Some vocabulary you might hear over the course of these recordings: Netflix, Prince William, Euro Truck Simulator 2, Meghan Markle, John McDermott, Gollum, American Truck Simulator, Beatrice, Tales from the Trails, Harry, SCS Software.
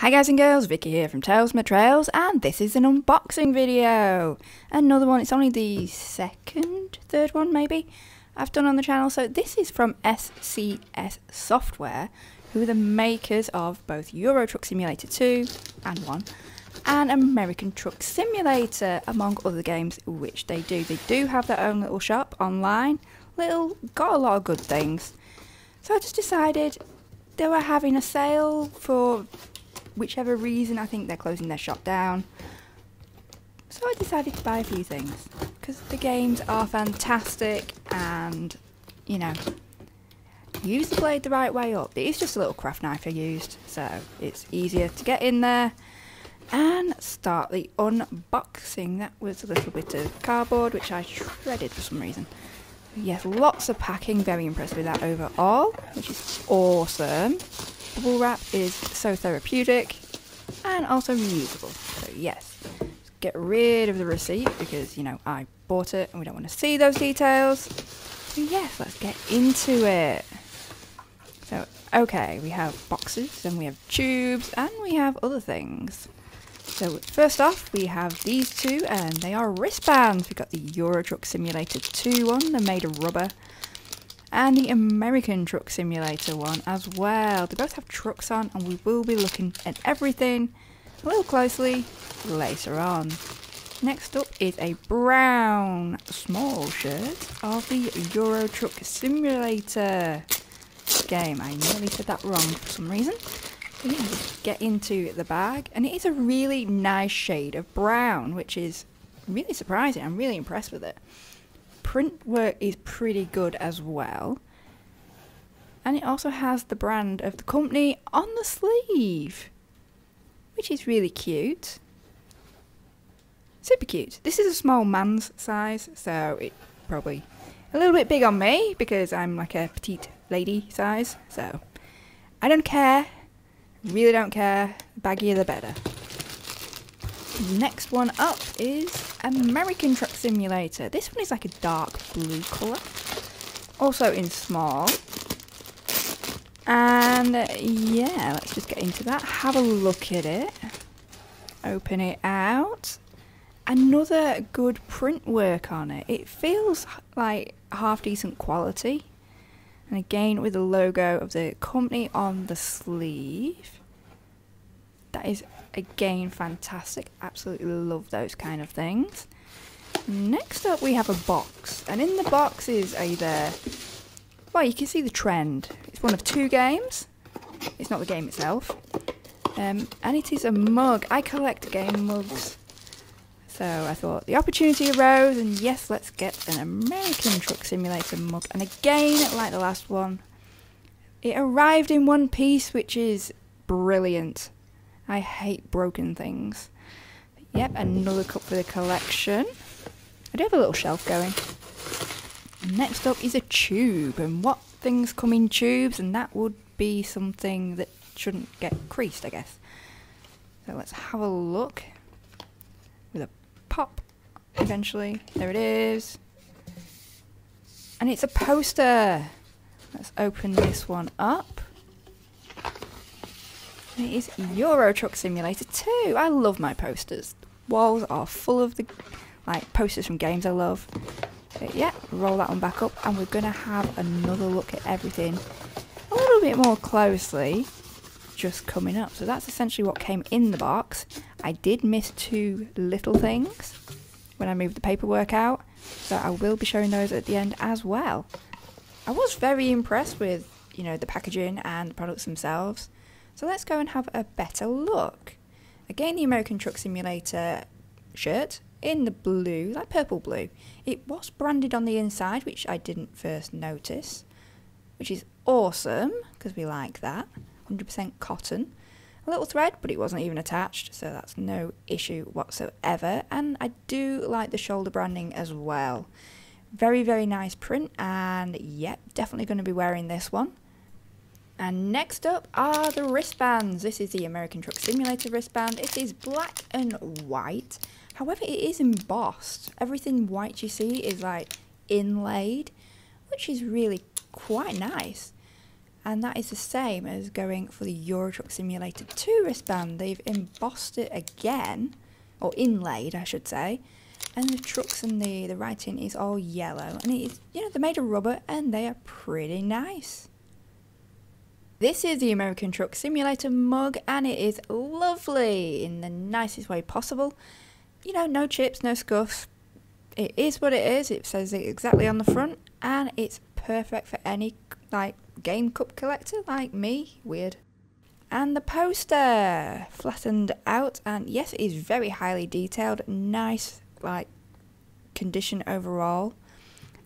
Hi guys and girls, Vicky here from Tales from the Trails, and this is an unboxing video. Another one, it's only the third one maybe, I've done on the channel. So this is from SCS Software, who are the makers of both Euro Truck Simulator 2 and 1, and American Truck Simulator, among other games which they do. They do have their own little shop online, got a lot of good things. So I just decided they were having a sale for whichever reason. I think they're closing their shop down, so I decided to buy a few things because the games are fantastic, and you know, use the blade the right way up. It's just a little craft knife I used, so it's easier to get in there and start the unboxing. That was a little bit of cardboard which I shredded for some reason. Yes, lots of packing, very impressed with that overall, which is awesome. Bubble wrap is so therapeutic and also reusable, so yes. Get rid of the receipt because, you know, I bought it and we don't want to see those details. So yes, let's get into it. So, okay, we have boxes and we have tubes and we have other things. So first off, we have these two, and they are wristbands. We've got the Euro Truck Simulator 2 one, they're made of rubber, and the American Truck Simulator one as well. They both have trucks on, and we will be looking at everything a little closely later on. Next up is a brown small shirt of the Euro Truck Simulator game. I nearly said that wrong for some reason. So yeah, just get into the bag, and it is a really nice shade of brown, which is really surprising. I'm really impressed with it. Print work is pretty good as well, and it also has the brand of the company on the sleeve, which is really cute. Super cute. This is a small man's size, so it's probably a little bit big on me because I'm like a petite lady size, so I don't care, really don't care. The baggier the better. Next one up is American Truck Simulator. This one is like a dark blue colour, also in small, and yeah, let's just get into that, have a look at it, open it out. Another good print work on it. It feels like half decent quality, and again with the logo of the company on the sleeve. That is again fantastic. Absolutely love those kind of things. Next up we have a box, and in the box is either, well, you can see the trend. It's one of two games. It's not the game itself, and it is a mug. I collect game mugs, so I thought the opportunity arose, and yes, let's get an American Truck Simulator mug. And again, like the last one, it arrived in one piece, which is brilliant. I hate broken things. Yep, another cup for the collection. I do have a little shelf going. Next up is a tube, and what things come in tubes, and that would be something that shouldn't get creased, I guess. So let's have a look. With a pop, eventually. There it is. And it's a poster. Let's open this one up. It is Euro Truck Simulator 2. I love my posters. Walls are full of the posters from games I love. But yeah, roll that one back up, and we're going to have another look at everything a little bit more closely just coming up. So that's essentially what came in the box. I did miss two little things when I moved the paperwork out, so I will be showing those at the end as well. I was very impressed with, you know, the packaging and the products themselves. So let's go and have a better look. Again, the American Truck Simulator shirt in the blue, like purple blue. It was branded on the inside, which I didn't first notice, which is awesome because we like that. 100% cotton. A little thread, but it wasn't even attached, so that's no issue whatsoever. And I do like the shoulder branding as well. Very, very nice print, and yep, definitely going to be wearing this one. And next up are the wristbands. This is the American Truck Simulator wristband. It is black and white. However, it is embossed. Everything white you see is like inlaid, which is really quite nice. and that is the same as going for the Euro Truck Simulator 2 wristband. They've embossed it again, or inlaid I should say, and the trucks and the writing is all yellow, and it is, you know, they're made of rubber and they are pretty nice. This is the American Truck Simulator mug, and it is lovely in the nicest way possible. You know, no chips, no scuffs. It is what it is. It says it exactly on the front, and it's perfect for any like game cup collector like me. Weird. And the poster, flattened out, and yes, it is very highly detailed. Nice like condition overall,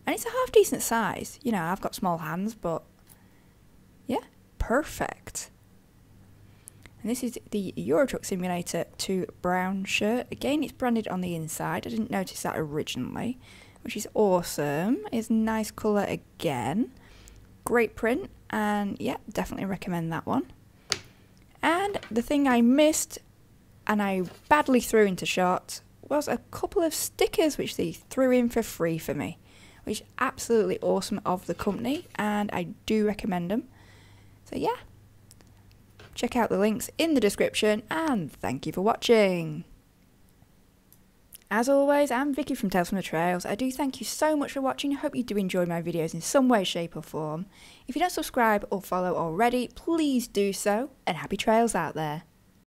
and it's a half decent size. You know, I've got small hands, but yeah. Perfect. And this is the Euro Truck Simulator 2 brown shirt. Again, it's branded on the inside. I didn't notice that originally, which is awesome. It's nice colour again. Great print, and yeah, definitely recommend that one. And the thing I missed, and I badly threw into shot, was a couple of stickers which they threw in for free for me, which is absolutely awesome of the company, and I do recommend them. So yeah, check out the links in the description, and thank you for watching. As always, I'm Vicky from Tales from the Trails. I do thank you so much for watching. I hope you do enjoy my videos in some way, shape or form. If you don't subscribe or follow already, please do so, and happy trails out there.